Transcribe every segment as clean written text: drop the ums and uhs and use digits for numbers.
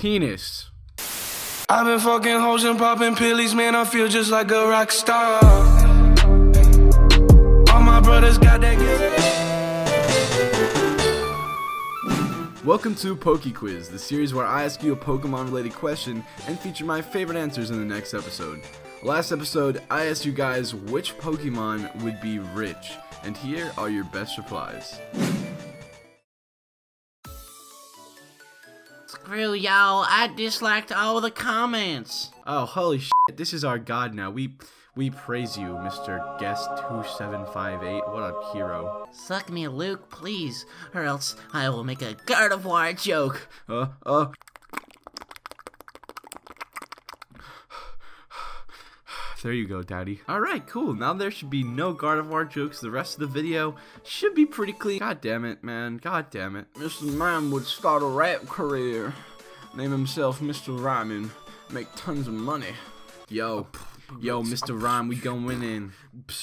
penis. I've been fucking hoes and popping pillies, man, I feel just like a rock star. All my brothers got that gift. Welcome to Poke Quiz, the series where I ask you a Pokemon related question and feature my favorite answers in the next episode. Last episode, I asked you guys which Pokemon would be rich, and here are your best replies. Screw y'all, I disliked all the comments. Oh, holy shit, this is our god now. We praise you, Mr. Guest 2758. What a hero. Suck me, Luke, please, or else I will make a Gardevoir joke. There you go, daddy. Alright, cool. Now there should be no Gardevoir jokes. The rest of the video should be pretty clean. God damn it, man. God damn it. Mr. Mime would start a rap career. Name himself Mr. Rhyme and make tons of money. Yo. Yo, Mr. Rhyme, we going in.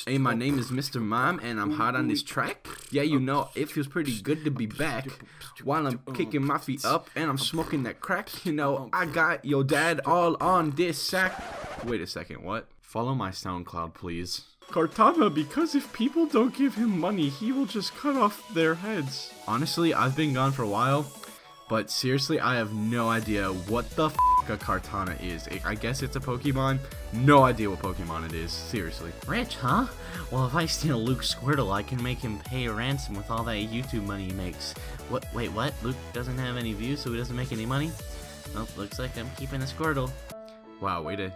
Hey, my name is Mr. Mime, and I'm hot on this track. Yeah, you know, it feels pretty good to be back. While I'm kicking my feet up and I'm smoking that crack, you know, I got your dad all on this sack. Wait a second, what? Follow my SoundCloud, please. Kartana, because if people don't give him money, he will just cut off their heads. Honestly, I've been gone for a while, but seriously, I have no idea what the f a Kartana is. I guess it's a Pokemon. No idea what Pokemon it is, seriously. Rich, huh? Well, if I steal Luke's Squirtle, I can make him pay a ransom with all that YouTube money he makes. What? Wait, what? Luke doesn't have any views, so he doesn't make any money? Well, looks like I'm keeping a Squirtle. Wow, way to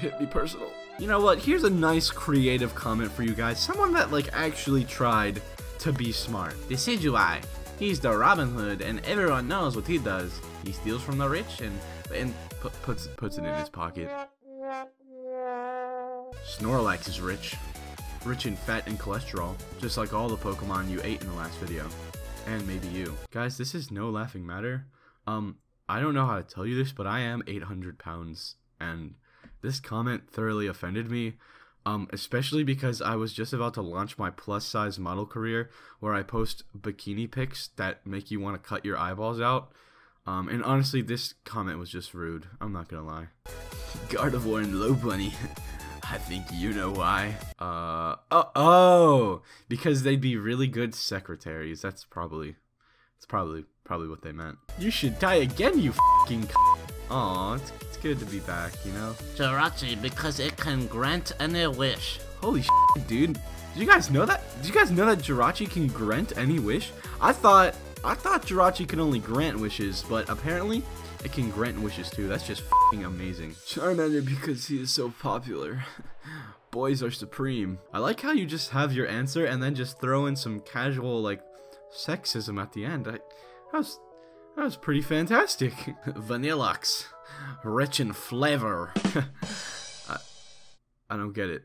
hit me personal. You know what? Here's a nice creative comment for you guys. Someone that, like, actually tried to be smart. Decidueye. He's the Robin Hood, and everyone knows what he does. He steals from the rich and puts it in his pocket. Snorlax is rich. Rich in fat and cholesterol, just like all the Pokemon you ate in the last video. And maybe you. Guys, this is no laughing matter. I don't know how to tell you this, but I am 800 pounds, and this comment thoroughly offended me. Especially because I was just about to launch my plus-size model career where I post bikini pics that make you want to cut your eyeballs out. And honestly, this comment was just rude. I'm not gonna lie. Gardevoir and Lopunny. I think you know why. Oh, because they'd be really good secretaries. That's probably, it's probably what they meant. You should die again, you f***ing c***. Aw, it's good to be back, you know? Jirachi, because it can grant any wish. Holy shit, dude. Did you guys know that? Did you guys know that Jirachi can grant any wish? I thought Jirachi could only grant wishes, but apparently it can grant wishes too. That's just f***ing amazing. Charmander, because he is so popular. Boys are supreme. I like how you just have your answer and then just throw in some casual, like, sexism at the end. That was pretty fantastic. Vanillax, rich in flavor. I don't get it.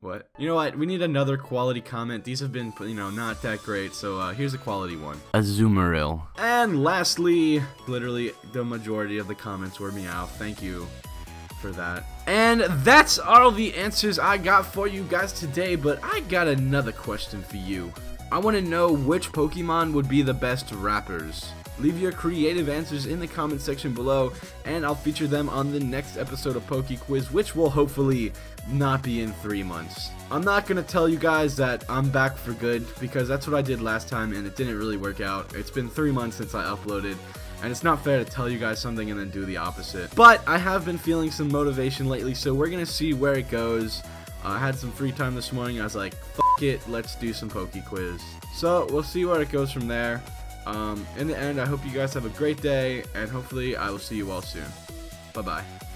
What? You know what? We need another quality comment. These have been, you know, not that great. So here's a quality one. Azumarill. And lastly, literally the majority of the comments were meow. Thank you for that. And that's all the answers I got for you guys today. But I got another question for you. I want to know which Pokemon would be the best rappers. Leave your creative answers in the comment section below, and I'll feature them on the next episode of Poke Quiz, which will hopefully not be in 3 months. I'm not going to tell you guys that I'm back for good, because that's what I did last time, and it didn't really work out. It's been 3 months since I uploaded, and it's not fair to tell you guys something and then do the opposite. But I have been feeling some motivation lately, so we're going to see where it goes. I had some free time this morning. I was like, fuck it, let's do some Poke Quiz. So we'll see where it goes from there. In the end, I hope you guys have a great day, and hopefully I will see you all soon. Bye-bye.